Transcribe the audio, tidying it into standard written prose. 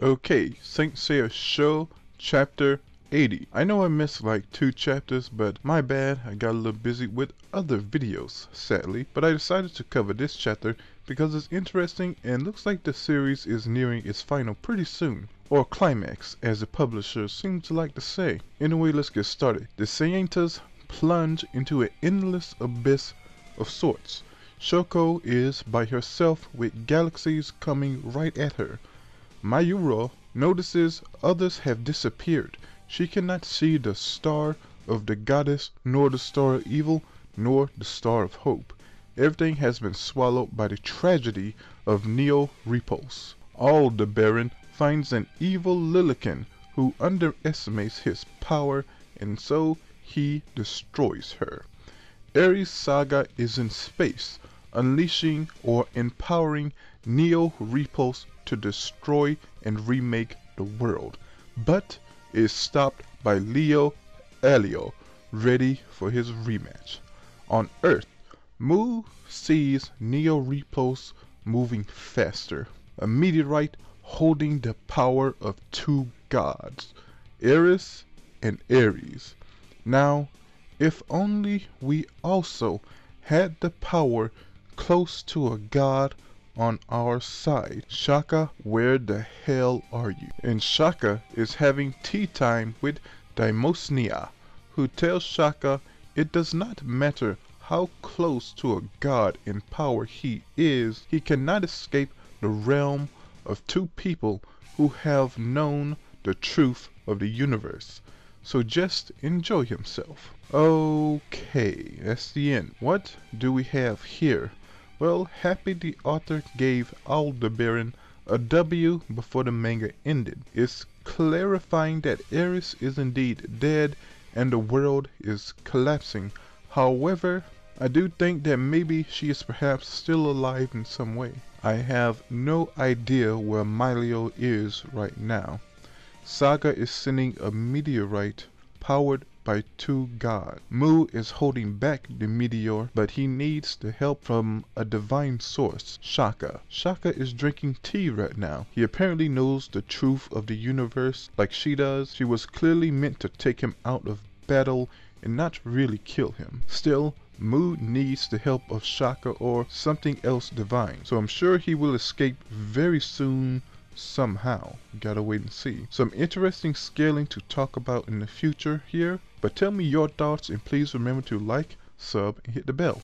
Okay, Saint Seiya Show, Chapter 80. I know I missed like 2 chapters, but my bad, I got a little busy with other videos, sadly. But I decided to cover this chapter because it's interesting and looks like the series is nearing its final pretty soon. Or climax, as the publishers seem to like to say. Anyway, let's get started. The Seiyentas plunge into an endless abyss of sorts. Shoko is by herself with galaxies coming right at her. Mayura notices others have disappeared. She cannot see the star of the goddess, nor the star of evil, nor the star of hope. Everything has been swallowed by the tragedy of Neo Repulse. Aldebaran finds an evil Lilliken who underestimates his power, and so he destroys her. Eris' Saga is in space, unleashing or empowering Neo Repulse to destroy and remake the world, but is stopped by Leo Elio, ready for his rematch. On Earth, Mu sees Neo Repulse moving faster, a meteorite holding the power of 2 gods, Eris and Ares. Now, if only we also had the power close to a god on our side. Shaka, where the hell are you? And Shaka is having tea time with Daimosnia, who tells Shaka it does not matter how close to a god in power he is, he cannot escape the realm of 2 people who have known the truth of the universe. So just enjoy himself. Okay, that's the end. What do we have here? Well, happy the author gave Aldebaran a W before the manga ended. It's clarifying that Eris is indeed dead and the world is collapsing. However, I do think that maybe she is perhaps still alive in some way. I have no idea where Milo is right now. Saga is sending a meteorite powered by 2 gods. Mu is holding back the meteor, but he needs the help from a divine source, Shaka. Shaka is drinking tea right now. He apparently knows the truth of the universe like she does. She was clearly meant to take him out of battle and not really kill him. Still, Mu needs the help of Shaka or something else divine, so I'm sure he will escape very soon. Somehow, gotta wait and see. Some interesting scaling to talk about in the future here, but tell me your thoughts and please remember to like, sub, and hit the bell.